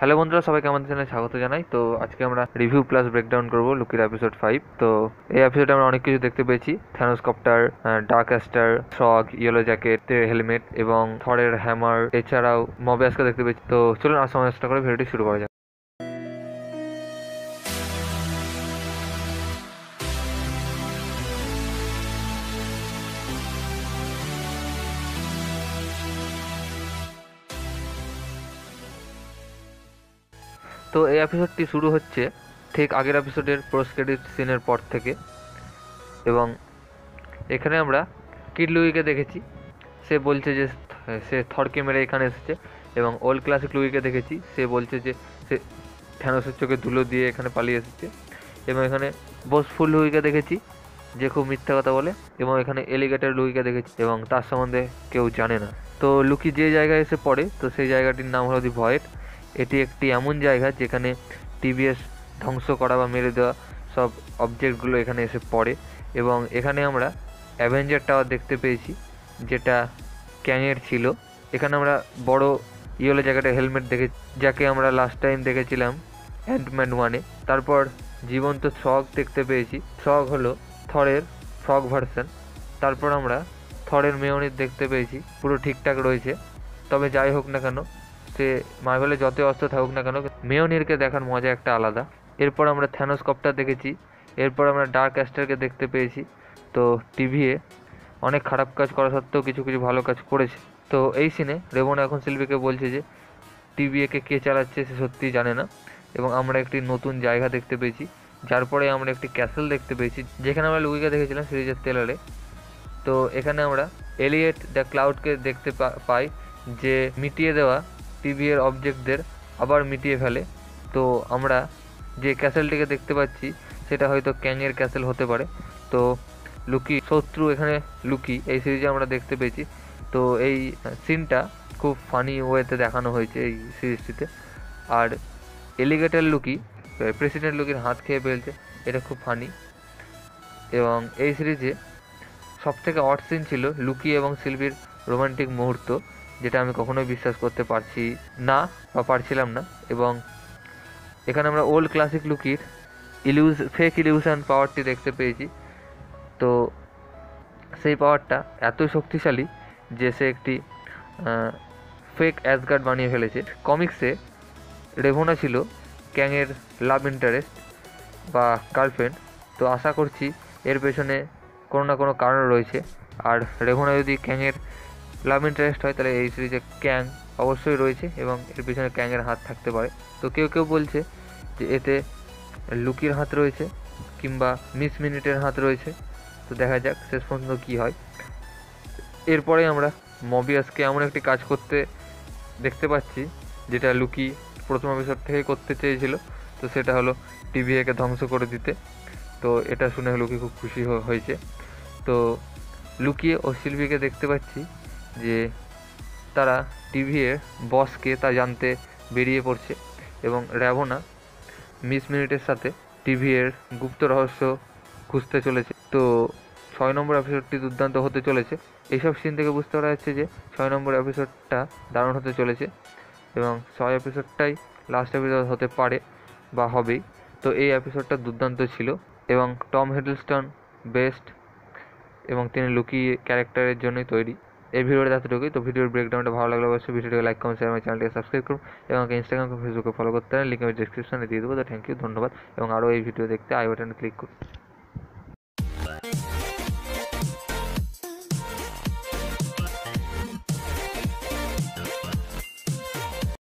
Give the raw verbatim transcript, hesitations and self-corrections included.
Hello বন্ধুরা, সবাইকে আমাদের চ্যানেলে স্বাগত জানাই। তো আজকে আমরা রিভিউ প্লাস ব্রেকডাউন করব লোকির এপিসোড ফাইভ। তো এই এপিসোডে আমরা অনেক কিছু দেখতে পেয়েছি, থ্যানোস কপ্টার, ডার্ক অ্যাস্টার, শক, ইয়েলো জ্যাকেট, হেলমেট এবং থরের হ্যামার, এছাড়াও মবিয়াসকে দেখতে পেয়েছি। তো চলুন আর সময় নষ্ট করে ভিডিওটি শুরু করা যাক। তো এই এপিসোডটি শুরু হচ্ছে ঠিক আগের এপিসোডের পোস্ট ক্রেডিট সিনের পর থেকে, এবং এখানে আমরা কিড লুইকে দেখেছি। সে বলছে যে সে থরকে মেরে এখানে এসেছে, এবং ওল্ড ক্লাসিক লুইকে দেখেছি, সে বলছে যে সে থ্যানোসের চোখে ধুলো দিয়ে এখানে পালিয়ে এসেছে। এবং এখানে বসফুল লুইকে দেখেছি, যে খুব মিথ্যা কথা বলে, এবং এখানে এলিগেটর লুইকে দেখেছি এবং তার সম্বন্ধে কেউ জানে না। তো লুকি যে জায়গায় এসে পড়ে, তো সেই জায়গাটির নাম হলো দি ভয়েড। এটি একটি এমন জায়গা যেখানে টিভিএস ধ্বংস করা বা মেরে দেওয়া সব অবজেক্টগুলো এখানে এসে পড়ে। এবং এখানে আমরা অ্যাভেঞ্জার টাওয়ার দেখতে পেয়েছি, যেটা ক্যাংয়ের ছিল। এখানে আমরা বড় ইয়েলো জ্যাকেটের হেলমেট দেখে, যাকে আমরা লাস্ট টাইম দেখেছিলাম অ্যান্টম্যান ওয়ানে। তারপর জীবন্ত ফ্রগ দেখতে পেয়েছি, ফ্রগ হলো থরের ফ্রগ ভার্সন। তারপর আমরা থরের মেয়নির দেখতে পেয়েছি, পুরো ঠিকঠাক রয়েছে। তবে যাই হোক না কেন, সে মার্ভেলে যত অস্ত্র থাকুক না কেন, মেয়নিরকে দেখার মজা একটা আলাদা। এরপর আমরা থ্যানোস কপ্টার দেখেছি, এরপর আমরা ডার্ক অ্যাস্টারকে দেখতে পেয়েছি। তো টিভিএ অনেক খারাপ কাজ করা সত্ত্বেও কিছু কিছু ভালো কাজ করেছে। তো এই সিনে রেবন এখন সিলভিকে বলছে যে টিভিএকে কে চালাচ্ছে সে সত্যিই জানে না। এবং আমরা একটি নতুন জায়গা দেখতে পেয়েছি, যার পরে আমরা একটি ক্যাসেল দেখতে পেয়েছি, যেখানে আমরা লুকিকে দেখেছিলাম সিরিজের ট্রেলারে। তো এখানে আমরা এলিয়েট দ্য ক্লাউডকে দেখতে পাই, যে মিটিয়ে দেওয়া টিভিএর অবজেক্টদের আবার মিটিয়ে ফেলে। তো আমরা যে ক্যাসেলটিকে দেখতে পাচ্ছি সেটা হয়তো ক্যাংয়ের ক্যাসেল হতে পারে। তো লুকি শত্রু এখানে লুকি এই সিরিজে আমরা দেখতে পেয়েছি। তো এই সিনটা খুব ফানি ওয়েতে দেখানো হয়েছে এই সিরিজটিতে। আর এলিগেটর লুকি প্রেসিডেন্ট লুকির হাত খেয়ে ফেলছে, এটা খুব ফানি। এবং এই সিরিজে সবথেকে অড সিন ছিল লুকি এবং সিলভির রোমান্টিক মুহূর্ত, যেটা আমি কখনোই বিশ্বাস করতে পারছি না বা পারছিলাম না। এবং এখানে আমরা ওল্ড ক্লাসিক লুকির ইলিউজ ফেক ইলিউশন পাওয়ারটি দেখতে পেয়েছি। তো সেই পাওয়ারটা এত শক্তিশালী যে সে একটি ফেক অ্যাসগার্ড বানিয়ে ফেলেছে। কমিক্সে রেভনা ছিল ক্যাংয়ের লাভ ইন্টারেস্ট বা গার্লফ্রেন্ড। তো আশা করছি এর পেছনে কোনো না কোনো কারণ রয়েছে। আর রেভনা যদি ক্যাংয়ের লাভ ইন্টারেস্ট হয়, তাহলে এই সিরিজে ক্যাং অবশ্যই রয়েছে এবং এর পিছনে ক্যাংয়ের হাত থাকতে পারে। তো কেউ কেউ বলছে যে এতে লুকির হাত রয়েছে কিংবা মিস মিনিটের হাত রয়েছে। তো দেখা যাক শেষ পর্যন্ত কী হয়। এরপরে আমরা মবিয়াসকে এমন একটি কাজ করতে দেখতে পাচ্ছি, যেটা লুকি প্রথম এপিসোড থেকে করতে চেয়েছিল। তো সেটা হলো টিভিএকে ধ্বংস করে দিতে। তো এটা শুনে লুকি খুব খুশি হয়েছে। তো লুকি ও সিলভিকে দেখতে পাচ্ছি যে তারা টিভিএর বসকে তা জানতে বেরিয়ে পড়ছে, এবং রেভনা মিস মিনিটের সাথে টিভিএর গুপ্ত রহস্য খুঁজতে চলেছে। তো ছয় নম্বর এপিসোডটি দুর্দান্ত হতে চলেছে। এইসব সিন থেকে বুঝতে পারা যাচ্ছে যে ছয় নম্বর এপিসোডটা দারুণ হতে চলেছে, এবং ছয় এপিসোডটাই লাস্ট এপিসোড হতে পারে বা হবেই। তো এই এপিসোডটা দুর্দান্ত ছিল, এবং টম হিডলস্টন বেস্ট, এবং তিনি লুকি ক্যারেক্টারের জন্যই তৈরি। এই ভিডিওটা এতটুকুই। তো ভিডিওর ব্রেকডাউনটা ভালো লাগলে অবশ্যই ভিডিওটিকে লাইক করুন, শেয়ার, আমার চ্যানেলটিকে সাবস্ক্রাইব করুন, এবং ইনস্টাগ্রাম ফেসবুকে ফলো করতে পারেন। লিঙ্ক আমি ডিসক্রিপশনে দিয়ে দেবো। তো থ্যাংক ইউ, ধন্যবাদ। এবং আরও এই ভিডিও দেখতে আই বাটনে ক্লিক করুন।